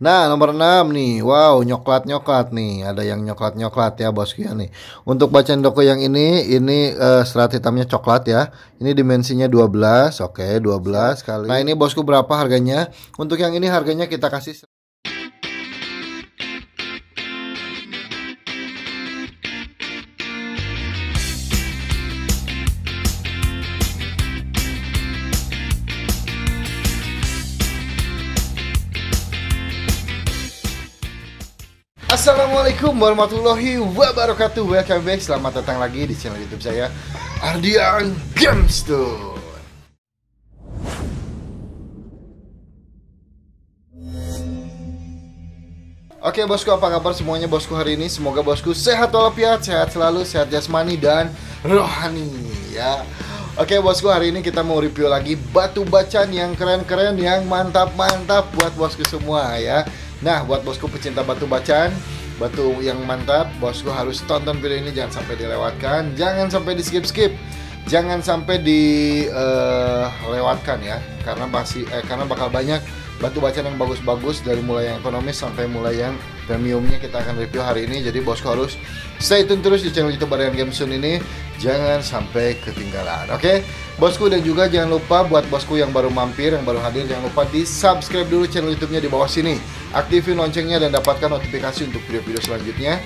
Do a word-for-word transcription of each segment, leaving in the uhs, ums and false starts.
Nah, nomor enam nih. Wow, nyoklat-nyoklat nih. Ada yang nyoklat-nyoklat ya, bosku ya nih. Untuk bacan doko yang ini, ini uh, serat hitamnya coklat ya. Ini dimensinya dua belas. Oke, dua belas kali. Nah, ini bosku berapa harganya? Untuk yang ini harganya kita kasih Assalamualaikum warahmatullahi wabarakatuh. Welcome back, selamat datang lagi di channel YouTube saya, Ardian Gemstones. Oke bosku, apa kabar semuanya bosku hari ini? Semoga bosku sehat walafiat, sehat selalu, sehat jasmani dan rohani ya. Oke bosku, hari ini kita mau review lagi batu bacan yang keren-keren, yang mantap-mantap buat bosku semua ya. Nah, buat bosku pecinta batu bacan, batu yang mantap, bosku harus tonton video ini, jangan sampai dilewatkan, jangan sampai di skip-skip, jangan sampai dilewatkan uh, ya, karena masih eh, karena bakal banyak batu bacan yang bagus-bagus, dari mulai yang ekonomis sampai mulai yang premiumnya kita akan review hari ini. Jadi bosku harus stay tune terus di channel YouTube Ardian Gemstones ini, jangan sampai ketinggalan. Oke, bosku, dan juga jangan lupa buat bosku yang baru mampir, yang baru hadir, jangan lupa di subscribe dulu channel YouTube-nya di bawah sini. Aktifin loncengnya dan dapatkan notifikasi untuk video-video selanjutnya.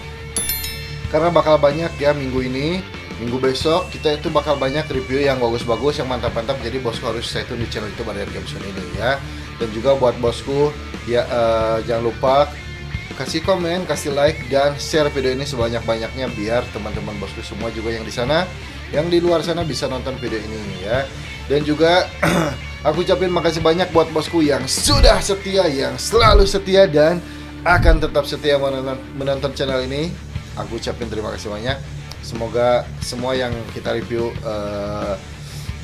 Karena bakal banyak ya minggu ini, minggu besok kita itu bakal banyak review yang bagus-bagus, yang mantap-mantap. Jadi bosku harus stay tune di channel itu Ardian Gemstones ini ya. Dan juga buat bosku ya, uh, jangan lupa kasih komen, kasih like dan share video ini sebanyak-banyaknya biar teman-teman bosku semua juga yang di sana, yang di luar sana bisa nonton video ini ya. Dan juga aku ucapin makasih banyak buat bosku yang sudah setia, yang selalu setia dan akan tetap setia menonton, menonton channel ini. Aku ucapin terima kasih banyak. Semoga semua yang kita review uh,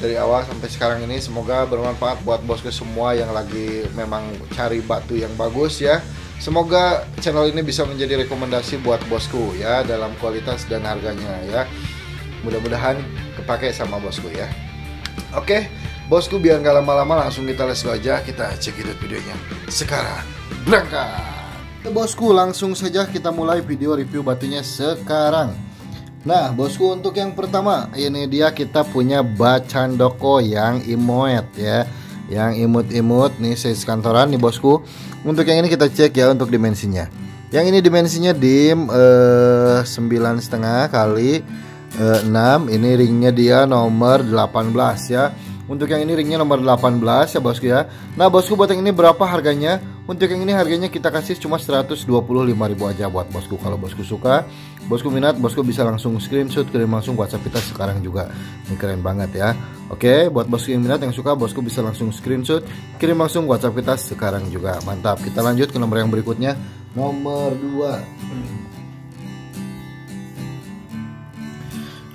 dari awal sampai sekarang ini, semoga bermanfaat buat bosku semua yang lagi memang cari batu yang bagus ya. Semoga channel ini bisa menjadi rekomendasi buat bosku ya, dalam kualitas dan harganya ya. Mudah-mudahan kepake sama bosku ya. Oke bosku, biar nggak lama-lama langsung kita let's go aja, kita cekidot videonya sekarang. Berangkat bosku, langsung saja kita mulai video review batunya sekarang. Nah bosku, untuk yang pertama ini dia, kita punya bacan doko yang imoet ya, yang imut-imut nih size kantoran nih bosku. Untuk yang ini kita cek ya untuk dimensinya. Yang ini dimensinya dim sembilan setengah kali enam. Ini ringnya dia nomor delapan belas ya. Untuk yang ini ringnya nomor delapan belas ya bosku ya. Nah bosku, buat yang ini berapa harganya? Untuk yang ini harganya kita kasih cuma seratus dua puluh lima ribu aja buat bosku. Kalau bosku suka, bosku minat, bosku bisa langsung screenshot, kirim langsung WhatsApp kita sekarang juga. Ini keren banget ya. Oke, buat bosku yang minat, yang suka, bosku bisa langsung screenshot, kirim langsung WhatsApp kita sekarang juga. Mantap, kita lanjut ke nomor yang berikutnya. Nomor dua.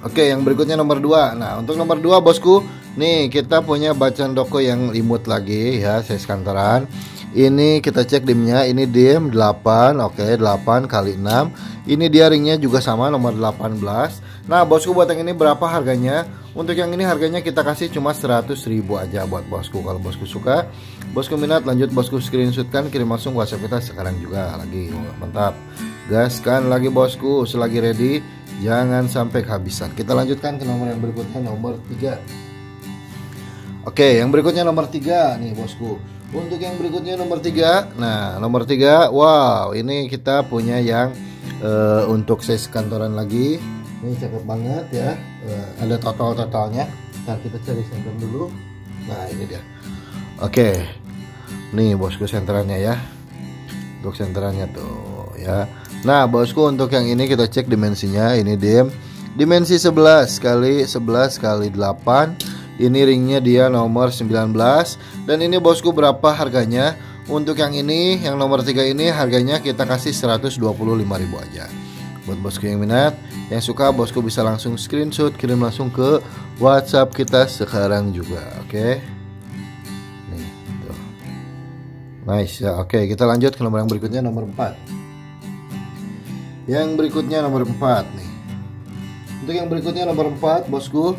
Oke, yang berikutnya nomor dua. Nah, untuk nomor dua bosku, nih kita punya bacan doko yang imut lagi ya, size kantoran. Ini kita cek dimnya, ini dim delapan, oke, delapan kali enam. Ini dia ringnya juga sama nomor delapan belas. Nah, bosku, buat yang ini berapa harganya? Untuk yang ini harganya kita kasih cuma seratus ribu aja buat bosku. Kalau bosku suka, bosku minat, lanjut bosku screenshotkan, kirim langsung WhatsApp kita sekarang juga lagi. Mantap. Gaskan lagi bosku, selagi ready, jangan sampai kehabisan. Kita lanjutkan ke nomor yang berikutnya, nomor tiga. Oke, yang berikutnya nomor tiga nih bosku. Untuk yang berikutnya nomor tiga. Nah, nomor tiga, wow, ini kita punya yang uh, untuk size kantoran lagi. Ini cakep banget ya, uh, ada totol-totolnya. Ntar kita cari senter dulu. Nah, ini dia. Oke, nih bosku senterannya ya. Untuk senterannya tuh ya. Nah bosku, untuk yang ini kita cek dimensinya. Ini dim dimensi sebelas kali sebelas kali delapan. Ini ringnya dia nomor sembilan belas. Dan ini bosku berapa harganya? Untuk yang ini, yang nomor tiga ini, harganya kita kasih seratus dua puluh lima ribu aja. Buat bosku yang minat, yang suka, bosku bisa langsung screenshot, kirim langsung ke WhatsApp kita sekarang juga. Oke, nih, tuh. Nice ya. Oke, kita lanjut ke nomor yang berikutnya, nomor empat. Yang berikutnya nomor empat nih. Untuk yang berikutnya nomor empat bosku.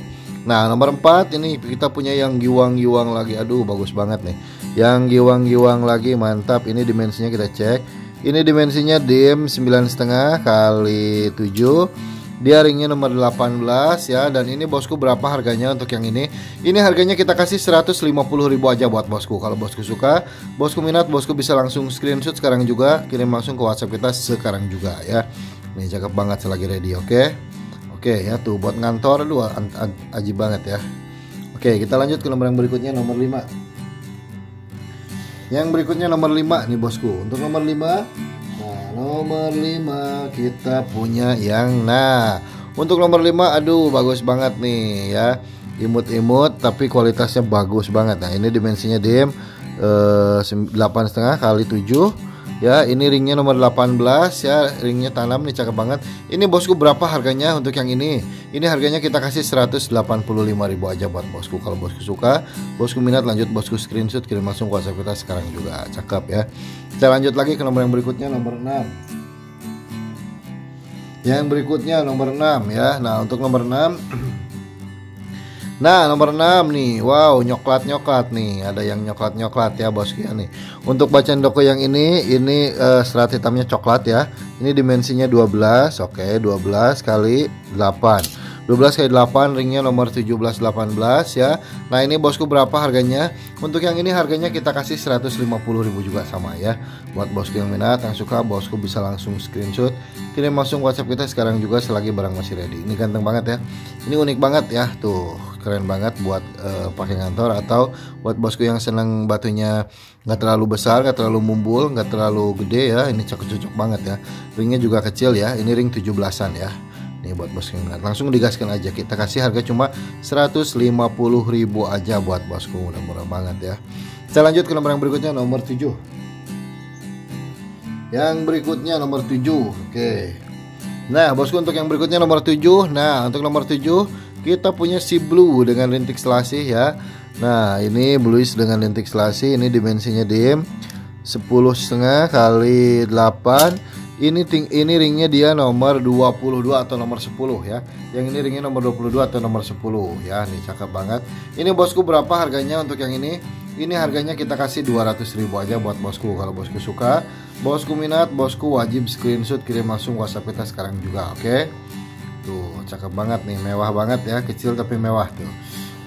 Nah nomor empat ini kita punya yang giwang-giwang lagi. Aduh bagus banget nih. Yang giwang-giwang lagi mantap. Ini dimensinya kita cek. Ini dimensinya dim sembilan setengah kali tujuh. Dia ringnya nomor delapan belas ya. Dan ini bosku berapa harganya untuk yang ini? Ini harganya kita kasih seratus lima puluh ribu aja buat bosku. Kalau bosku suka, bosku minat, bosku bisa langsung screenshot sekarang juga, kirim langsung ke WhatsApp kita sekarang juga ya. Ini cakep banget selagi ready, oke okay? Oke okay, ya tuh buat ngantor lu ajib banget ya. Oke okay, kita lanjut ke nomor yang berikutnya, nomor lima. Yang berikutnya nomor lima nih bosku. Untuk nomor lima, nomor lima kita punya yang nah untuk nomor lima aduh bagus banget nih ya, imut-imut tapi kualitasnya bagus banget. Nah ini dimensinya dim delapan setengah kali tujuh ya. Ini ringnya nomor delapan belas ya, ringnya tanam nih, cakep banget. Ini bosku berapa harganya untuk yang ini? Ini harganya kita kasih seratus delapan puluh lima ribu aja buat bosku. Kalau bosku suka, bosku minat, lanjut bosku screenshot kirim langsung ke WhatsApp kita sekarang juga, cakep ya. Kita lanjut lagi ke nomor yang berikutnya, nomor enam. Yang berikutnya nomor enam ya. Nah untuk nomor enam, nah nomor enam nih, wow nyoklat-nyoklat nih. Ada yang nyoklat-nyoklat ya bosku ya nih. Untuk bacan doko yang ini, ini uh, serat hitamnya coklat ya. Ini dimensinya dua belas, oke okay, dua belas kali delapan, dua belas kali delapan, ringnya nomor tujuh belas delapan belas ya. Nah ini bosku berapa harganya? Untuk yang ini harganya kita kasih seratus lima puluh ribu juga sama ya. Buat bosku yang minat, yang suka, bosku bisa langsung screenshot, kirim langsung WhatsApp kita sekarang juga selagi barang masih ready. Ini ganteng banget ya. Ini unik banget ya. Tuh, keren banget buat uh, pakai kantor atau buat bosku yang senang batunya nggak terlalu besar, nggak terlalu mumbul, nggak terlalu gede ya. Ini cocok-cocok banget ya. Ringnya juga kecil ya. Ini ring tujuh belasan ya. Nih buat bosku minat, langsung digaskan aja. Kita kasih harga cuma seratus lima puluh ribu aja buat bosku. Murah-murah banget ya. Kita lanjut ke nomor yang berikutnya, nomor tujuh. Yang berikutnya nomor tujuh. Oke. Nah, bosku untuk yang berikutnya nomor tujuh. Nah, untuk nomor tujuh kita punya si blue dengan lintik selasih ya. Nah, ini bluish dengan lintik selasih. Ini dimensinya dim sepuluh setengah kali delapan. Ini ting ini ringnya dia nomor dua puluh dua atau nomor sepuluh ya. Yang ini ringnya nomor dua puluh dua atau nomor sepuluh ya. Nih cakep banget. Ini bosku berapa harganya untuk yang ini? Ini harganya kita kasih dua ratus ribu aja buat bosku. Kalau bosku suka, bosku minat, bosku wajib screenshot kirim langsung WhatsApp kita sekarang juga, oke? Okay? Tuh, cakep banget nih, mewah banget ya, kecil tapi mewah tuh.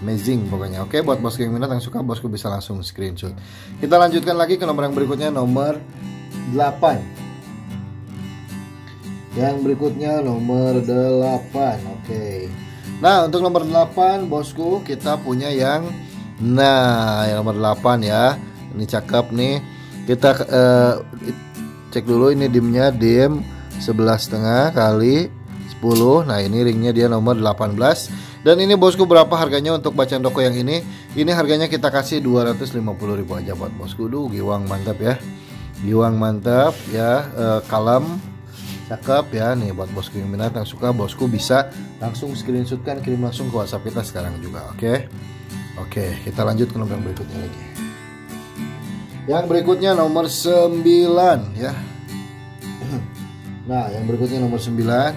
Amazing pokoknya. Oke, okay? Buat bosku yang minat, yang suka, bosku bisa langsung screenshot. Kita lanjutkan lagi ke nomor yang berikutnya, nomor delapan. Yang berikutnya nomor delapan. Oke okay. Nah untuk nomor delapan bosku kita punya yang nah yang nomor delapan ya. Ini cakep nih. Kita uh, cek dulu ini dimnya dim sebelas setengah kali sepuluh. Nah ini ringnya dia nomor delapan belas. Dan ini bosku berapa harganya untuk bacan doko yang ini? Ini harganya kita kasih dua ratus lima puluh ribu aja buat bosku. Duh giwang mantap ya. Giwang mantap ya. uh, Kalem cakep ya nih buat bosku yang minat, yang suka, bosku bisa langsung screenshotkan kirim langsung ke WhatsApp kita sekarang juga, oke okay? Oke okay, kita lanjut ke nomor yang berikutnya lagi. Yang berikutnya nomor sembilan ya. Nah yang berikutnya nomor sembilan.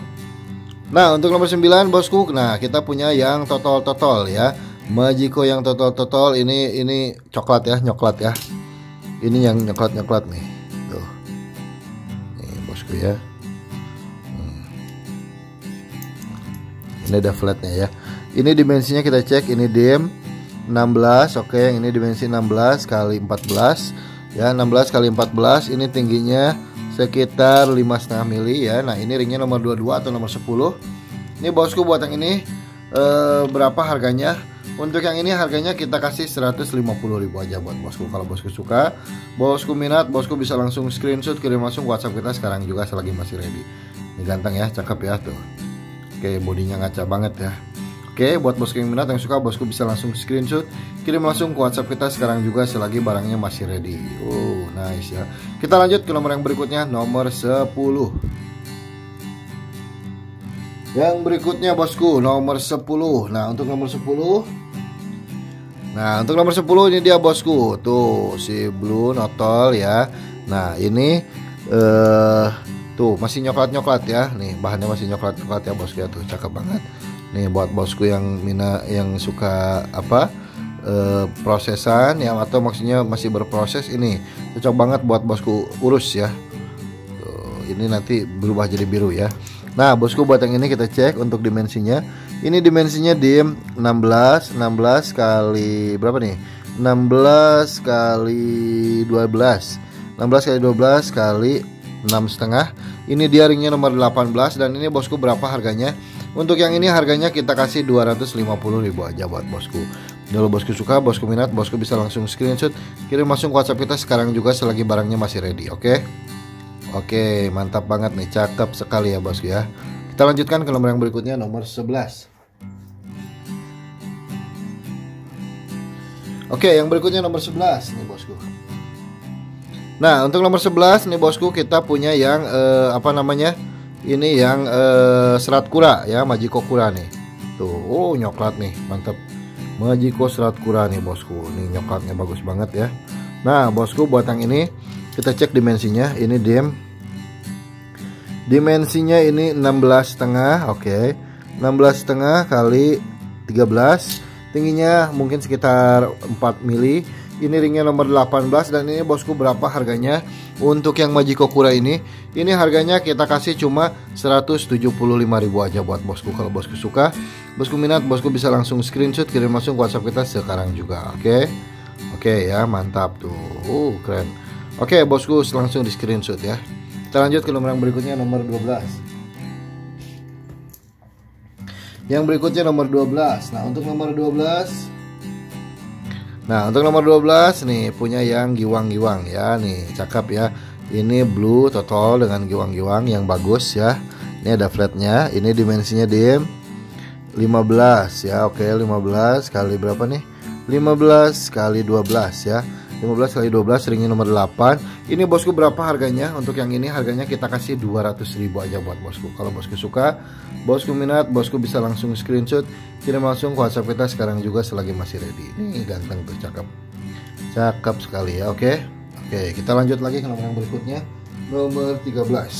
Nah untuk nomor sembilan bosku, nah kita punya yang totol-totol ya. Majiko yang totol-totol ini ini coklat ya, nyoklat ya. Ini yang nyoklat-nyoklat nih. Tuh. Nih bosku ya. Ini ada flatnya ya. Ini dimensinya kita cek. Ini dim enam belas. Oke okay. Yang ini dimensi enam belas kali empat belas ya. enam belas kali empat belas. Ini tingginya sekitar lima setengah mili ya. Nah ini ringnya nomor dua puluh dua atau nomor sepuluh. Ini bosku buat yang ini eh, berapa harganya? Untuk yang ini harganya kita kasih seratus lima puluh ribu aja buat bosku. Kalau bosku suka, bosku minat, bosku bisa langsung screenshot kirim langsung WhatsApp kita sekarang juga selagi masih ready. Ini ganteng ya, cakep ya tuh. Oke, bodinya ngaca banget ya. Oke, buat bosku yang minat, yang suka, bosku bisa langsung screenshot kirim langsung ke WhatsApp kita sekarang juga selagi barangnya masih ready. Oh nice ya. Kita lanjut ke nomor yang berikutnya, nomor sepuluh. Yang berikutnya bosku nomor sepuluh. Nah untuk nomor sepuluh, nah untuk nomor sepuluh ini dia bosku. Tuh si blue notol ya. Nah ini eh uh, tuh masih nyoklat-nyoklat ya. Nih bahannya masih nyoklat-nyoklat ya bosku ya. Tuh cakep banget. Nih buat bosku yang mina yang suka apa e, prosesan ya, atau maksudnya masih berproses, ini cocok banget buat bosku urus ya. Ini nanti berubah jadi biru ya. Nah bosku, buat yang ini kita cek untuk dimensinya. Ini dimensinya di enam belas kali berapa nih, enam belas kali dua belas, enam belas kali dua belas kali enam setengah. Ini dia ringnya nomor delapan belas. Dan ini bosku berapa harganya? Untuk yang ini harganya kita kasih dua ratus lima puluh ribu aja buat bosku. Kalau bosku suka, bosku minat, bosku bisa langsung screenshot, kirim langsung ke WhatsApp kita sekarang juga selagi barangnya masih ready. Oke okay? Oke, mantap banget nih, cakep sekali ya bosku ya. Kita lanjutkan ke nomor yang berikutnya, nomor sebelas. Oke, yang berikutnya nomor sebelas nih bosku. Nah, untuk nomor sebelas nih bosku, kita punya yang eh, apa namanya? Ini yang eh, serat kura ya, majiko kura nih. Tuh, oh nyoklat nih, mantap. Majiko serat kura nih bosku. Ini nyoklatnya bagus banget ya. Nah, bosku buat yang ini kita cek dimensinya. Ini dim dimensinya ini enam belas setengah. Oke, enam belas setengah kali tiga belas, tingginya mungkin sekitar empat mili. Ini ringnya nomor delapan belas. Dan ini bosku berapa harganya? Untuk yang majiko kura ini, ini harganya kita kasih cuma seratus tujuh puluh lima ribu aja buat bosku. Kalau bosku suka, bosku minat, bosku bisa langsung screenshot, kirim langsung ke WhatsApp kita sekarang juga. Oke Oke ya, mantap tuh, uh, keren. Oke okay, bosku, langsung di screenshot ya. Kita lanjut ke nomor yang berikutnya, nomor dua belas. Yang berikutnya nomor dua belas. Nah untuk nomor dua belas, nah untuk nomor dua belas nih punya yang giwang-giwang ya. Nih cakep ya. Ini blue totol dengan giwang-giwang yang bagus ya. Ini ada flatnya. Ini dimensinya di lima belas ya. Oke okay, lima belas kali berapa nih, lima belas kali dua belas ya, lima belas kali dua belas, ringnya nomor delapan. Ini bosku berapa harganya? Untuk yang ini harganya kita kasih dua ratus ribu aja buat bosku. Kalau bosku suka, bosku minat, bosku bisa langsung screenshot, kirim langsung ke WhatsApp kita sekarang juga selagi masih ready. Ini ganteng tuh, cakep. Cakep sekali ya, oke. Oke, kita lanjut lagi ke nomor yang berikutnya, nomor tiga belas.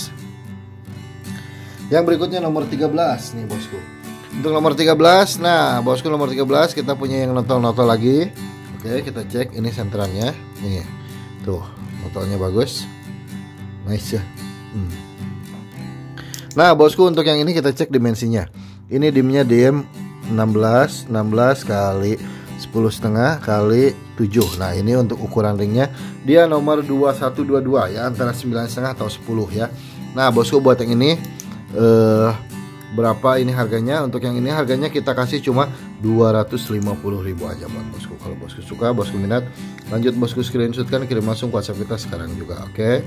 Yang berikutnya nomor tiga belas nih bosku. Untuk nomor tiga belas, nah bosku nomor tiga belas kita punya yang notol-notol lagi. Oke, kita cek ini senterannya. Nih. Tuh, notolnya bagus. Nice ya. Hmm. Nah, bosku untuk yang ini kita cek dimensinya. Ini dimnya dim enam belas, enam belas kali sepuluh setengah kali tujuh. Nah, ini untuk ukuran ringnya dia nomor dua satu dua dua ya, antara sembilan setengah atau sepuluh ya. Nah, bosku buat yang ini eh uh, berapa ini harganya? Untuk yang ini harganya kita kasih cuma dua ratus lima puluh ribu aja buat bosku. Kalau bosku suka, bosku minat, lanjut bosku screenshot kan, kirim langsung ke WhatsApp kita sekarang juga. Oke,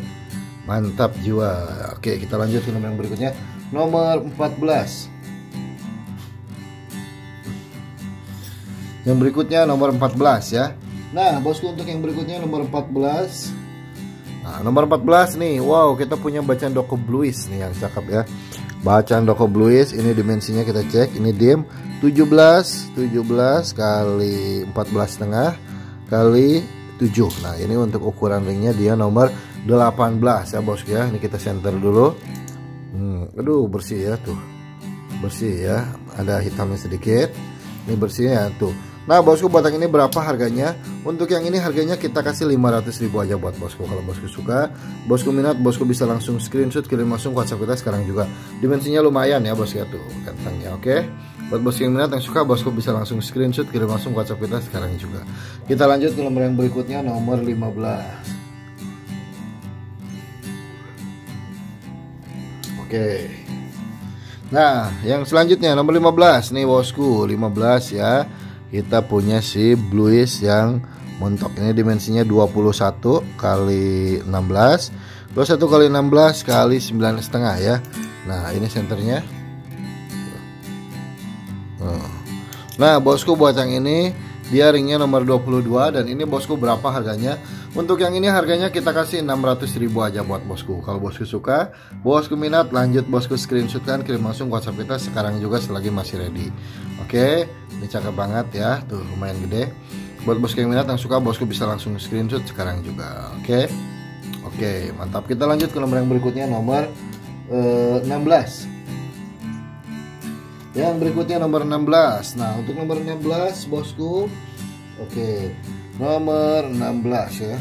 mantap jiwa. Oke, kita lanjut ke nomor yang berikutnya, nomor empat belas. Yang berikutnya nomor empat belas ya. Nah bosku untuk yang berikutnya nomor empat belas. Nah, nomor empat belas nih, wow, kita punya bacan doko bluish nih yang cakep ya. Bacan doko bluish, ini dimensinya kita cek, ini dim tujuh belas, tujuh belas kali empat belas setengah kali tujuh. Nah, ini untuk ukuran ringnya dia nomor delapan belas ya, bosku ya. Ini kita center dulu. Hmm, aduh, bersih ya tuh. Bersih ya. Ada hitamnya sedikit. Ini bersih ya tuh. Nah bosku buat yang ini berapa harganya? Untuk yang ini harganya kita kasih lima ratus ribu aja buat bosku. Kalau bosku suka, bosku minat, bosku bisa langsung screenshot, kirim langsung ke WhatsApp kita sekarang juga. Dimensinya lumayan ya bosku ya, tuh ganteng ya. Oke, buat bosku yang minat, yang suka, bosku bisa langsung screenshot, kirim langsung ke WhatsApp kita sekarang juga. Kita lanjut ke nomor yang berikutnya, nomor lima belas. Oke. Nah yang selanjutnya nomor lima belas nih bosku, lima belas ya. Kita punya si bluish yang mentok. Ini dimensinya dua puluh satu kali enam belas, dua puluh satu kali enam belas kali sembilan setengah ya. Nah ini senternya. Nah bosku buat yang ini dia ringnya nomor dua puluh dua. Dan ini bosku berapa harganya? Untuk yang ini harganya kita kasih enam ratus ribu aja buat bosku. Kalau bosku suka, bosku minat, lanjut bosku screenshot kan, kirim langsung ke WhatsApp kita sekarang juga selagi masih ready. Oke, ini cakep banget ya, tuh lumayan gede. Buat bosku yang minat, yang suka, bosku bisa langsung screenshot sekarang juga. Oke, oke, mantap. Kita lanjut ke nomor yang berikutnya, nomor eh, enam belas. Yang berikutnya nomor enam belas. Nah untuk nomor enam belas bosku, Oke, nomor enam belas ya.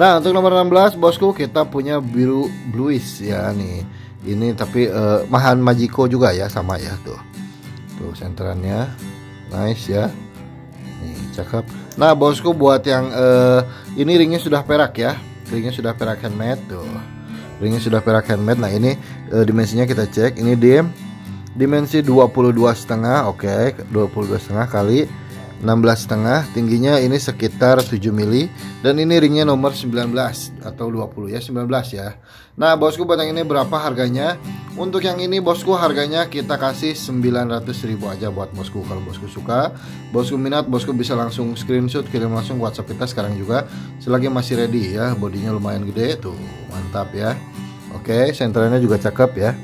Nah, untuk nomor enam belas bosku, kita punya biru bluish ya nih. Ini tapi uh, bacan majiko juga ya, sama ya tuh. Tuh senterannya nice ya. Nih, cakep. Nah, bosku, buat yang uh, ini ringnya sudah perak ya. Ringnya sudah perak handmade tuh. Ringnya sudah perak handmade. Nah, ini uh, dimensinya kita cek. Ini dim dimensi dua puluh dua setengah, oke, dua puluh dua setengah kali enam belas setengah, tingginya ini sekitar tujuh mili, dan ini ringnya nomor sembilan belas atau dua puluh ya, sembilan belas ya. Nah bosku, batang ini berapa harganya? Untuk yang ini bosku, harganya kita kasih sembilan ratus ribu aja buat bosku. Kalau bosku suka, bosku minat, bosku bisa langsung screenshot, kirim langsung ke WhatsApp kita sekarang juga, selagi masih ready ya. Bodinya lumayan gede tuh, mantap ya. Oke, senterannya juga cakep ya.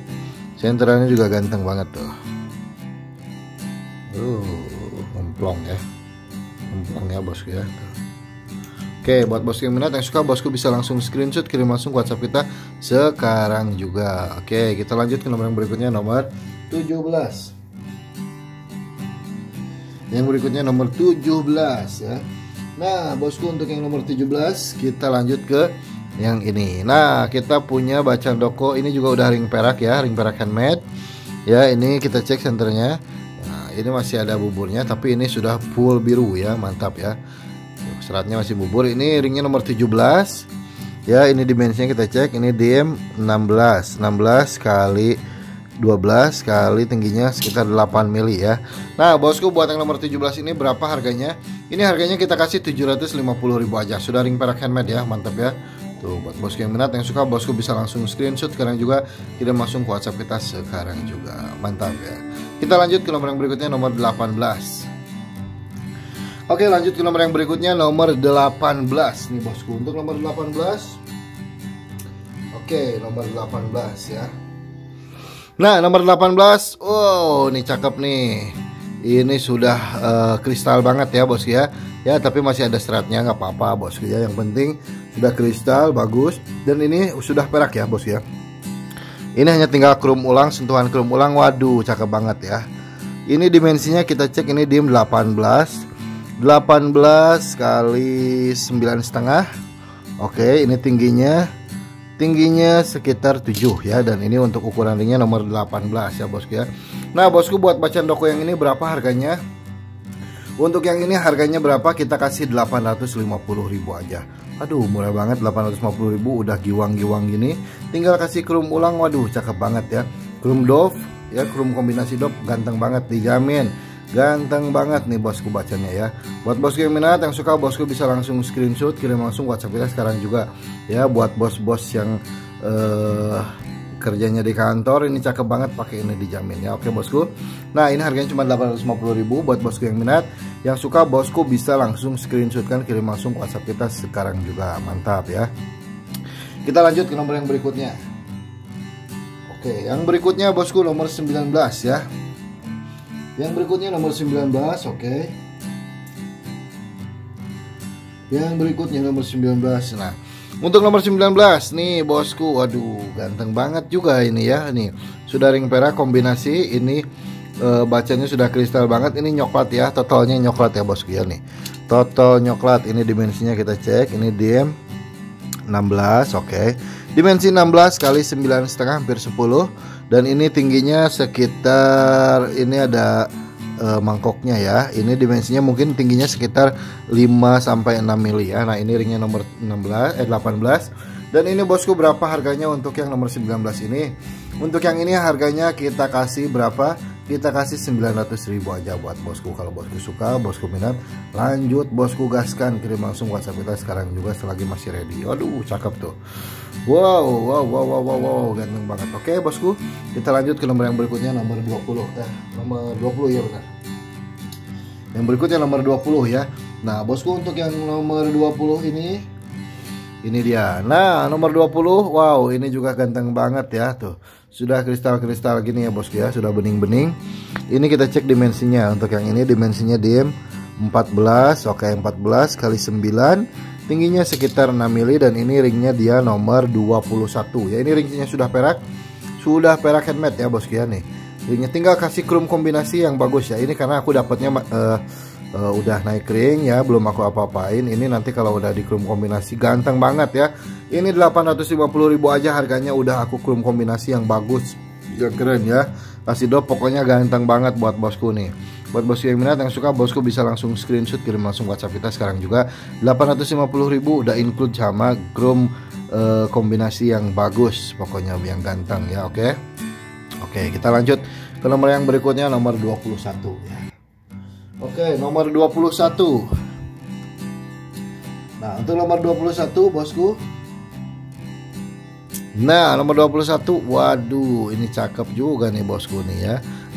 Senterannya juga ganteng banget tuh. Uh, memplong ya. Memplong ya bosku ya. Oke, buat bosku yang minat, yang suka, bosku bisa langsung screenshot, kirim langsung ke WhatsApp kita sekarang juga. Oke, kita lanjut ke nomor yang berikutnya, nomor tujuh belas. Yang berikutnya nomor tujuh belas ya. Nah, bosku, untuk yang nomor tujuh belas kita lanjut ke yang ini. Nah, kita punya bacan doko. Ini juga udah ring perak ya, ring perak handmade ya. Ini kita cek senternya. Nah, ini masih ada buburnya, tapi ini sudah full biru ya, mantap ya. Seratnya masih bubur. Ini ringnya nomor tujuh belas ya. Ini dimensinya kita cek. Ini dim enam belas enam belas kali dua belas kali tingginya sekitar delapan mili ya. Nah bosku, buat yang nomor tujuh belas ini berapa harganya? Ini harganya kita kasih tujuh ratus lima puluh ribu aja. Sudah ring perak handmade ya, mantap ya. Tuh, buat bosku yang minat, yang suka, bosku bisa langsung screenshot sekarang juga, kirim langsung ke WhatsApp kita sekarang juga, mantap ya. Kita lanjut ke nomor yang berikutnya, nomor delapan belas. Oke, lanjut ke nomor yang berikutnya, nomor delapan belas nih bosku. Untuk nomor delapan belas, oke, nomor delapan belas ya. Nah, nomor delapan belas, wow, nih cakep nih. Ini sudah uh, kristal banget ya bosku ya. Ya, tapi masih ada seratnya, nggak apa-apa bosku ya. Yang penting sudah kristal bagus, dan ini sudah perak ya bosku ya. Ini hanya tinggal krum ulang, sentuhan krum ulang. Waduh, cakep banget ya. Ini dimensinya kita cek. Ini dim delapan belas delapan belas kali sembilan setengah. Oke, ini tingginya tingginya sekitar tujuh ya, dan ini untuk ukuran ringnya nomor delapan belas ya bosku ya. Nah bosku, buat bacan doko yang ini berapa harganya? Untuk yang ini harganya berapa? Kita kasih delapan ratus lima puluh ribu aja. Aduh, murah banget, delapan ratus lima puluh ribu udah giwang-giwang gini. Tinggal kasih krum ulang, waduh cakep banget ya. Krum dof ya, krum kombinasi dof, ganteng banget, dijamin. Ganteng banget nih bosku bacanya ya. Buat bosku yang minat, yang suka, bosku bisa langsung screenshot, kirim langsung WhatsApp kita sekarang juga. Ya, buat bos-bos yang uh, kerjanya di kantor, ini cakep banget, pakai ini dijamin ya. Oke bosku. Nah, ini harganya cuma delapan ratus lima puluh ribu buat bosku yang minat. Yang suka, bosku bisa langsung screenshotkan, kirim langsung ke WhatsApp kita sekarang juga. Mantap ya. Kita lanjut ke nomor yang berikutnya. Oke, yang berikutnya bosku nomor sembilan belas ya. Yang berikutnya nomor sembilan belas, oke. Yang berikutnya nomor sembilan belas. Nah, untuk nomor sembilan belas nih bosku, waduh ganteng banget juga ini ya. Nih sudah ring perak kombinasi, ini e, bacanya sudah kristal banget. Ini nyoklat ya, totolnya nyoklat ya bosku ya nih. Totol nyoklat, ini dimensinya kita cek. Ini dim enam belas, oke. Dimensi enam belas kali sembilan setengah, hampir sepuluh. Dan ini tingginya sekitar, ini ada e, mangkoknya ya. Ini dimensinya mungkin tingginya sekitar lima sampai enam mili ya. Nah, ini ringnya nomor enam belas eh delapan belas. Dan ini bosku berapa harganya untuk yang nomor sembilan belas ini? Untuk yang ini harganya kita kasih berapa? Kita kasih sembilan ratus ribu aja buat bosku. Kalau bosku suka, bosku minat, lanjut bosku gaskan, kirim langsung WhatsApp kita sekarang juga selagi masih ready. Aduh, cakep tuh. Wow, wow, wow, wow, wow, wow, ganteng banget. Oke bosku, kita lanjut ke nomor yang berikutnya, nomor dua puluh. Eh, nomor dua puluh ya benar. Yang berikutnya nomor dua puluh ya. Nah, bosku, untuk yang nomor dua puluh ini, ini dia. Nah, nomor dua puluh. Wow, ini juga ganteng banget ya tuh. Sudah kristal-kristal gini ya bosku ya, sudah bening-bening. Ini kita cek dimensinya. Untuk yang ini dimensinya dim empat belas. Oke, empat belas kali sembilan. Tingginya sekitar enam mili, dan ini ringnya dia nomor dua puluh satu. Ya, ini ringnya sudah perak. Sudah perak handmade ya bosku ya nih. Ringnya tinggal kasih krum kombinasi yang bagus ya. Ini karena aku dapatnya uh, uh, udah naik kering ya, belum aku apa-apain. Ini nanti kalau udah di krum kombinasi ganteng banget ya. Ini delapan ratus lima puluh ribu aja harganya, udah aku krum kombinasi yang bagus, yang keren ya. Asidop pokoknya ganteng banget buat bosku nih. Buat bosku yang minat, yang suka, bosku bisa langsung screenshot, kirim langsung WhatsApp kita sekarang juga. Delapan ratus lima puluh ribu udah include sama groom e, kombinasi yang bagus, pokoknya yang ganteng ya. Oke, oke, kita lanjut ke nomor yang berikutnya, nomor dua puluh satu ya. Oke, nomor dua puluh satu. Nah, untuk nomor dua puluh satu bosku, nah nomor dua puluh satu, waduh ini cakep juga nih bosku nih ya,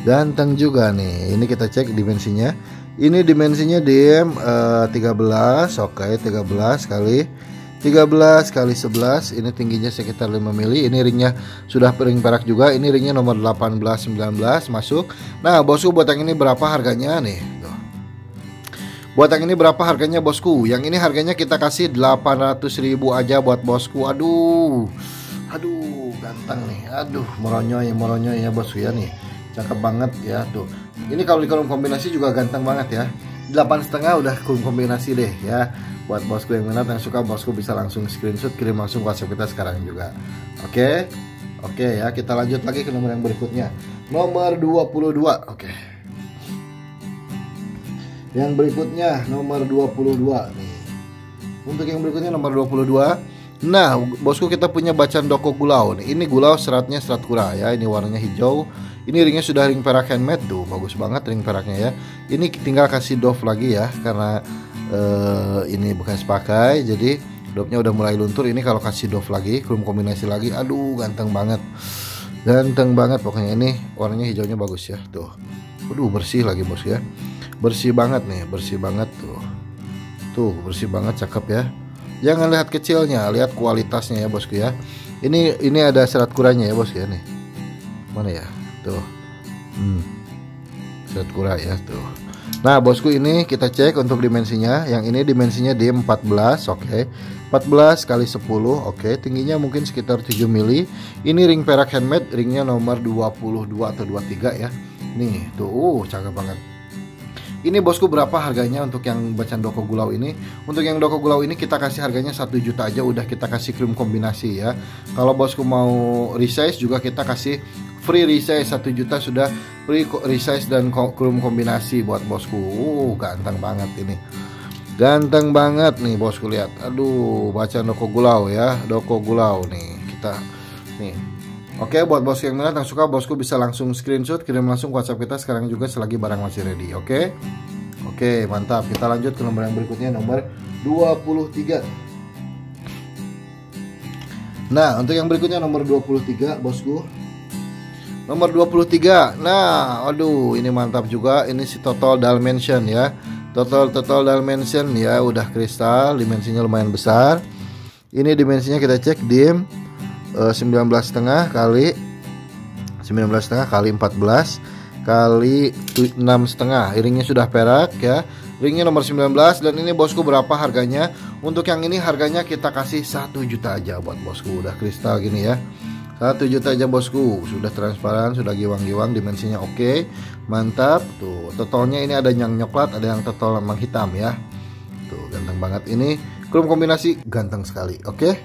ganteng juga nih. Ini kita cek dimensinya. Ini dimensinya D M uh, tiga belas. Oke, okay, tiga belas kali tiga belas kali sebelas. Ini tingginya sekitar lima mili. Ini ringnya sudah piring perak juga. Ini ringnya nomor delapan belas, sembilan belas masuk. Nah bosku, buat yang ini berapa harganya nih? Tuh. Buat yang ini berapa harganya bosku? Yang ini harganya kita kasih delapan ratus ribu aja buat bosku. Aduh, aduh ganteng nih. Aduh moronyoy, moronyoy ya bosku ya nih. Cakep banget ya tuh. Ini kalau di krum kombinasi juga ganteng banget ya. Delapan setengah udah krum kombinasi deh ya. Buat bosku yang minat, yang suka, bosku bisa langsung screenshot, kirim langsung WhatsApp kita sekarang juga. Oke, oke ya, kita lanjut lagi ke nomor yang berikutnya, nomor dua puluh dua. Oke, yang berikutnya nomor dua puluh dua nih. Untuk yang berikutnya nomor dua puluh dua. Nah bosku, kita punya bacan doko gulau nih. Ini gulau, seratnya serat kura ya. Ini warnanya hijau. Ini ringnya sudah ring perak handmade tuh, bagus banget ring peraknya ya. Ini tinggal kasih doff lagi ya, karena uh, ini bekas pakai, jadi doffnya udah mulai luntur. Ini kalau kasih doff lagi, krum kombinasi lagi, aduh ganteng banget, ganteng banget pokoknya. Ini warnanya hijaunya bagus ya tuh. Aduh bersih lagi bos ya, bersih banget nih, bersih banget tuh, tuh bersih banget, cakep ya. Jangan lihat kecilnya, lihat kualitasnya ya bosku ya. Ini ini ada serat kuranya ya bosku ya nih. Mana ya? Tuh. Hmm. Serat kura ya tuh. Nah, bosku ini kita cek untuk dimensinya. Yang ini dimensinya di empat belas, oke. Okay. empat belas kali sepuluh, oke. Okay. Tingginya mungkin sekitar tujuh mili. Ini ring perak handmade, ringnya nomor dua puluh dua atau dua puluh tiga ya. Nih, tuh, uh, cakep banget. Ini bosku berapa harganya untuk yang bacan doko gulau ini? Untuk yang doko gulau ini kita kasih harganya satu juta aja, udah kita kasih krim kombinasi ya. Kalau bosku mau resize juga kita kasih free resize, satu juta sudah free resize dan krim kombinasi buat bosku. Uh, ganteng banget ini. Ganteng banget nih bosku, lihat. Aduh, bacan doko gulau ya, doko gulau nih kita nih. Oke, buat bosku yang minat, yang suka, bosku bisa langsung screenshot, kirim langsung WhatsApp kita sekarang juga selagi barang masih ready. Oke, oke mantap. Kita lanjut ke nomor yang berikutnya, nomor dua puluh tiga. Nah untuk yang berikutnya nomor dua puluh tiga bosku, nomor dua puluh tiga. Nah aduh ini mantap juga. Ini si Totol Dalmatian ya, Totol Totol Dalmatian ya, udah kristal, dimensinya lumayan besar. Ini dimensinya kita cek dim sembilan belas setengah kali sembilan belas setengah kali empat belas kali enam setengah. Ringnya sudah perak ya, ringnya nomor sembilan belas. Dan ini bosku berapa harganya? Untuk yang ini harganya kita kasih satu juta aja buat bosku. Udah kristal gini ya, satu juta aja bosku. Sudah transparan, sudah giwang-giwang, dimensinya oke, okay. Mantap tuh. Totolnya ini ada yang nyoklat, ada yang totol emang hitam ya. Tuh ganteng banget ini, krum kombinasi ganteng sekali. Oke, okay.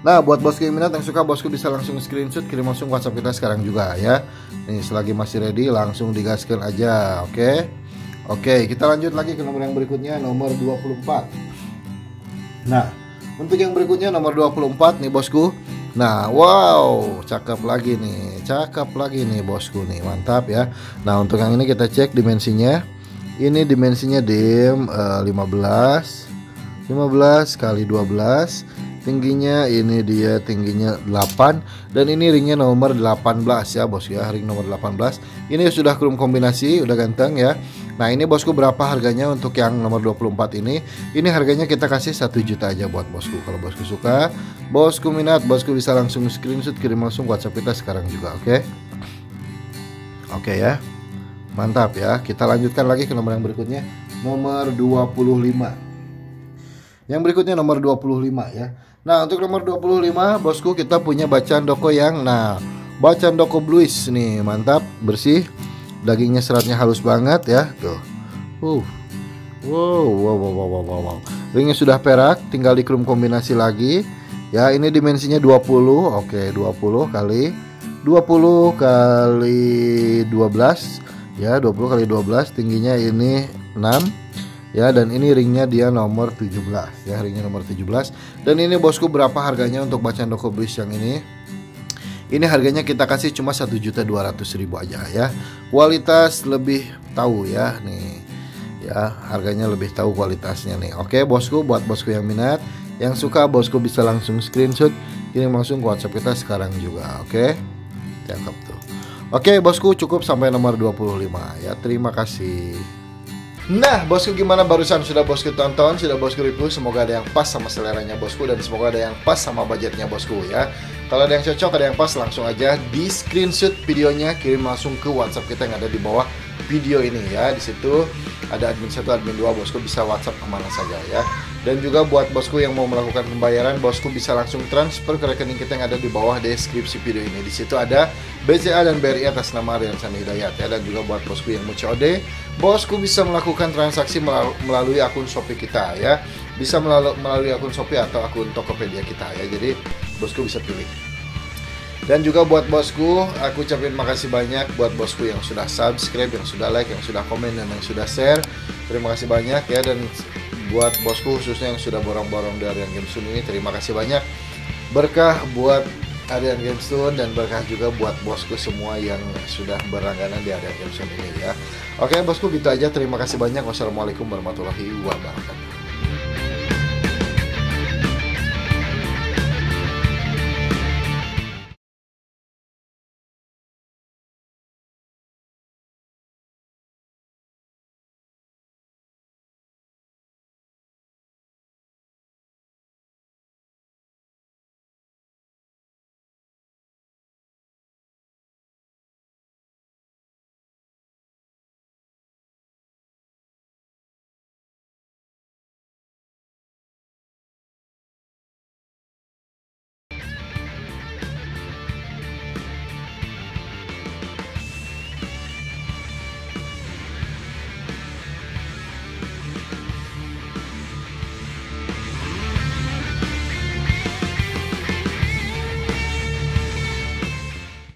Nah buat bosku yang minat, yang suka, bosku bisa langsung screenshot, kirim langsung WhatsApp kita sekarang juga ya. Nih selagi masih ready langsung digaskan aja. Oke, okay? Oke, okay, kita lanjut lagi ke nomor yang berikutnya, nomor dua puluh empat. Nah untuk yang berikutnya nomor dua puluh empat nih bosku. Nah wow, cakep lagi nih, cakep lagi nih bosku nih, mantap ya. Nah untuk yang ini kita cek dimensinya. Ini dimensinya dim uh, lima belas kali dua belas. Tingginya ini dia, tingginya delapan. Dan ini ringnya nomor delapan belas ya bosku ya, ring nomor delapan belas. Ini sudah krum kombinasi, udah ganteng ya. Nah ini bosku berapa harganya untuk yang nomor dua puluh empat ini? Ini harganya kita kasih satu juta aja buat bosku. Kalau bosku suka, bosku minat, bosku bisa langsung screenshot, kirim langsung WhatsApp kita sekarang juga. Oke, oke ya, mantap ya. Kita lanjutkan lagi ke nomor yang berikutnya, nomor dua puluh lima. Yang berikutnya nomor dua puluh lima ya. Nah untuk nomor dua puluh lima bosku, kita punya bacan doko yang, nah bacan doko bluish nih, mantap, bersih, dagingnya, seratnya halus banget ya tuh. Uh Wow, wow, wow, wow, wow, wow. Ringnya sudah perak, tinggal dikrum kombinasi lagi. Ya, ini dimensinya dua puluh. Oke, dua puluh kali dua puluh kali dua belas. Ya, dua puluh kali dua belas, tingginya ini enam. Ya, dan ini ringnya dia nomor tujuh belas. Ya, ringnya nomor tujuh belas. Dan ini bosku, berapa harganya untuk bacan doko bridge yang ini? Ini harganya kita kasih cuma satu juta dua ratus ribu aja ya. Kualitas lebih tahu ya nih. Ya, harganya lebih tahu kualitasnya nih. Oke, bosku, buat bosku yang minat, yang suka bosku bisa langsung screenshot, kirim langsung ke WhatsApp kita sekarang juga, oke? Cakep tuh. Oke, bosku, cukup sampai nomor dua puluh lima ya. Terima kasih. Nah bosku, gimana barusan sudah bosku tonton, sudah bosku review, semoga ada yang pas sama seleranya bosku dan semoga ada yang pas sama budgetnya bosku ya. Kalau ada yang cocok, ada yang pas, langsung aja di screenshot videonya, kirim langsung ke WhatsApp kita yang ada di bawah video ini ya. Di situ ada admin satu, admin dua, bosku bisa WhatsApp kemana saja ya. Dan juga buat bosku yang mau melakukan pembayaran, bosku bisa langsung transfer ke rekening kita yang ada di bawah deskripsi video ini. Di situ ada B C A dan B R I atas nama Aryansani Hidayat ya. Dan juga buat bosku yang mau C O D, bosku bisa melakukan transaksi melalui akun Shopee kita ya. Bisa melalui akun Shopee atau akun Tokopedia kita ya. Jadi bosku bisa pilih. Dan juga buat bosku, aku ucapin makasih banyak buat bosku yang sudah subscribe, yang sudah like, yang sudah komen, dan yang sudah share. Terima kasih banyak ya. Dan buat bosku khususnya yang sudah borong-borong dari Ardian Gemstones ini, terima kasih banyak. Berkah buat Ardian Gemstones dan berkah juga buat bosku semua yang sudah berlangganan di Ardian Gemstones ini ya. Oke bosku, gitu aja. Terima kasih banyak. Wassalamualaikum warahmatullahi wabarakatuh.